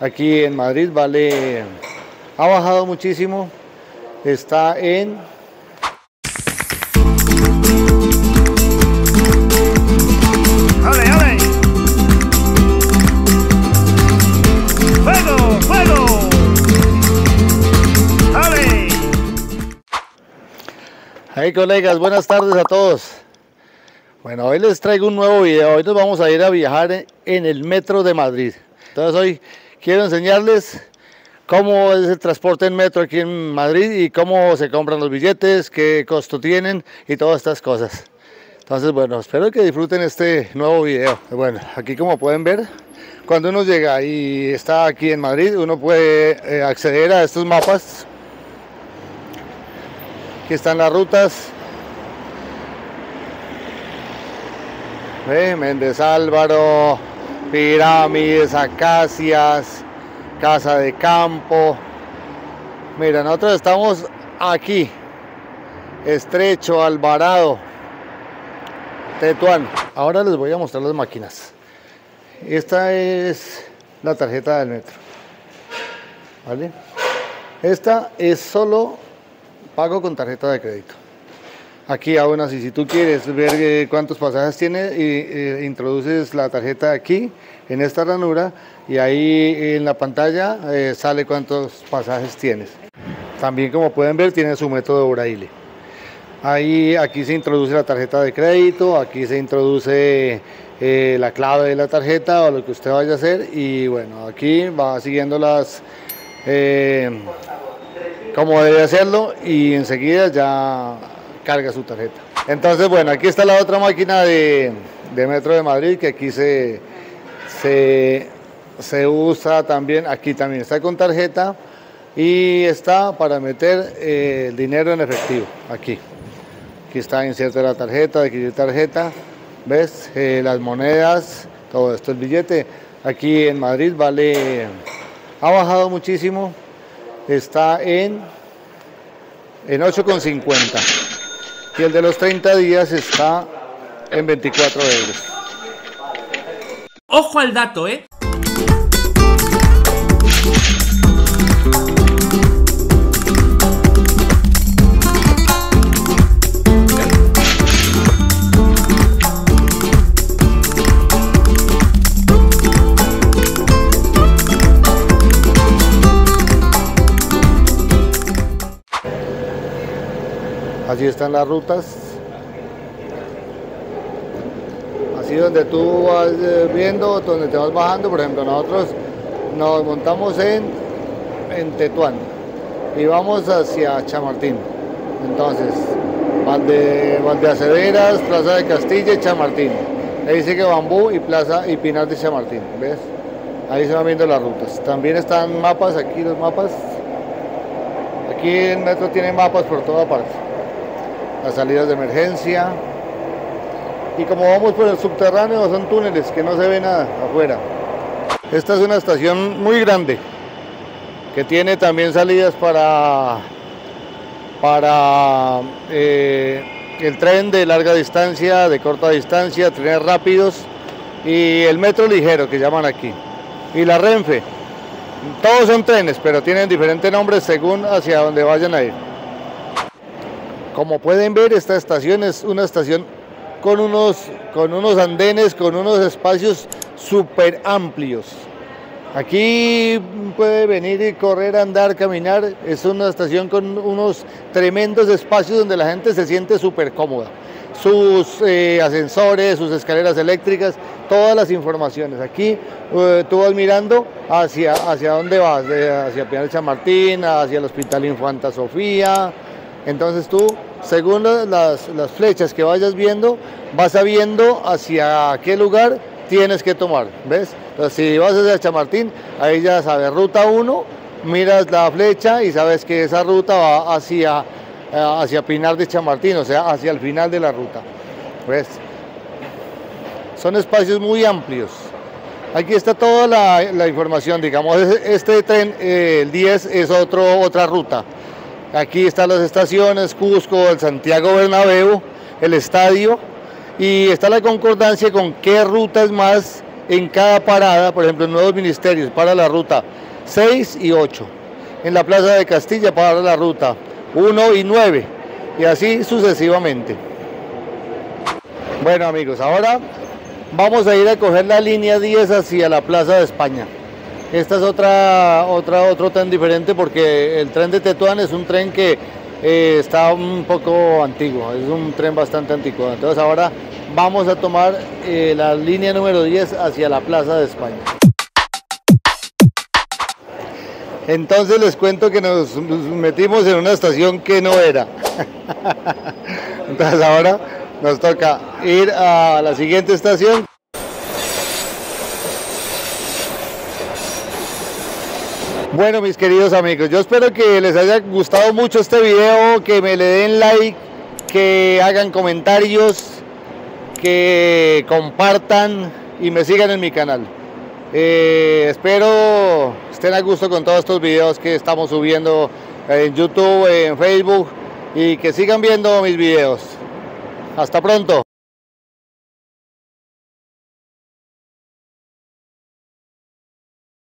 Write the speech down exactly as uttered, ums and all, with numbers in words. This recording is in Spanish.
aquí en Madrid, vale, ha bajado muchísimo, está en Hey colegas, buenas tardes a todos. Bueno, hoy les traigo un nuevo video. Hoy nos vamos a ir a viajar en el Metro de Madrid. Entonces hoy quiero enseñarles cómo es el transporte en metro aquí en Madrid y cómo se compran los billetes, qué costo tienen y todas estas cosas. Entonces bueno, espero que disfruten este nuevo video. Bueno, aquí como pueden ver, cuando uno llega y está aquí en Madrid, uno puede eh, acceder a estos mapas. Aquí están las rutas. ¿Ve? Méndez Álvaro, Pirámides, Acacias, Casa de Campo. Mira, nosotros estamos aquí. Estrecho, Alvarado, Tetuán. Ahora les voy a mostrar las máquinas. Esta es la tarjeta del metro. ¿Vale? Esta es solo pago con tarjeta de crédito. Aquí aún así, si tú quieres ver cuántos pasajes tiene, e, e, introduces la tarjeta aquí en esta ranura y ahí en la pantalla eh, sale cuántos pasajes tienes. También, como pueden ver, tiene su método Braille. Ahí, aquí se introduce la tarjeta de crédito, aquí se introduce eh, la clave de la tarjeta o lo que usted vaya a hacer, y bueno, aquí va siguiendo las eh, como debe hacerlo, y enseguida ya carga su tarjeta. Entonces bueno, aquí está la otra máquina de, de Metro de Madrid, que aquí se, se, se usa también. Aquí también está con tarjeta y está para meter eh, el dinero en efectivo. Aquí aquí está, inserta la tarjeta, adquirir tarjeta, ves, eh, las monedas, todo esto, el billete. Aquí en Madrid vale, ha bajado muchísimo. Está en, en ocho con cincuenta y el de los treinta días está en veinticuatro euros. Ojo al dato, ¿eh? Así están las rutas, así donde tú vas viendo, donde te vas bajando. Por ejemplo, nosotros nos montamos en, en Tetuán y vamos hacia Chamartín. Entonces, Valde, Valdeacederas, Plaza de Castilla y Chamartín. Ahí sigue Bambú y Plaza y Pinar de Chamartín, ¿ves? Ahí se van viendo las rutas. También están mapas, aquí los mapas. Aquí el metro tiene mapas por toda parte. Las salidas de emergencia, y como vamos por el subterráneo, son túneles que no se ve nada afuera. Esta es una estación muy grande que tiene también salidas para para eh, el tren de larga distancia, de corta distancia, trenes rápidos y el metro ligero que llaman aquí, y la Renfe. Todos son trenes, pero tienen diferentes nombres según hacia donde vayan a ir. Como pueden ver, esta estación es una estación con unos, con unos andenes, con unos espacios súper amplios. Aquí puede venir y correr, andar, caminar. Es una estación con unos tremendos espacios donde la gente se siente súper cómoda. Sus eh, ascensores, sus escaleras eléctricas, todas las informaciones. Aquí eh, tú vas mirando hacia, hacia dónde vas, eh, hacia Pinar de Chamartín, hacia el Hospital Infanta Sofía. Entonces tú, según las, las flechas que vayas viendo, vas sabiendo hacia qué lugar tienes que tomar, ¿ves? Entonces, si vas hacia Chamartín, ahí ya sabes, ruta uno, miras la flecha y sabes que esa ruta va hacia, hacia Pinar de Chamartín, o sea, hacia el final de la ruta, ¿ves? Son espacios muy amplios. Aquí está toda la, la información, digamos. Este tren, eh, el diez, es otro, otra ruta. Aquí están las estaciones, Cusco, el Santiago Bernabéu, el estadio, y está la concordancia con qué rutas más en cada parada, por ejemplo en Nuevos Ministerios para la ruta seis y ocho, en la Plaza de Castilla para la ruta uno y nueve, y así sucesivamente. Bueno amigos, ahora vamos a ir a coger la línea diez hacia la Plaza de España. Esta es otra, otra, otro tren diferente, porque el tren de Tetuán es un tren que eh, está un poco antiguo, es un tren bastante antiguo. Entonces ahora vamos a tomar eh, la línea número diez hacia la Plaza de España. Entonces les cuento que nos metimos en una estación que no era. Entonces ahora nos toca ir a la siguiente estación. Bueno mis queridos amigos, yo espero que les haya gustado mucho este video, que me le den like, que hagan comentarios, que compartan y me sigan en mi canal. Eh, espero estén a gusto con todos estos videos que estamos subiendo en YouTube, en Facebook, y que sigan viendo mis videos. Hasta pronto.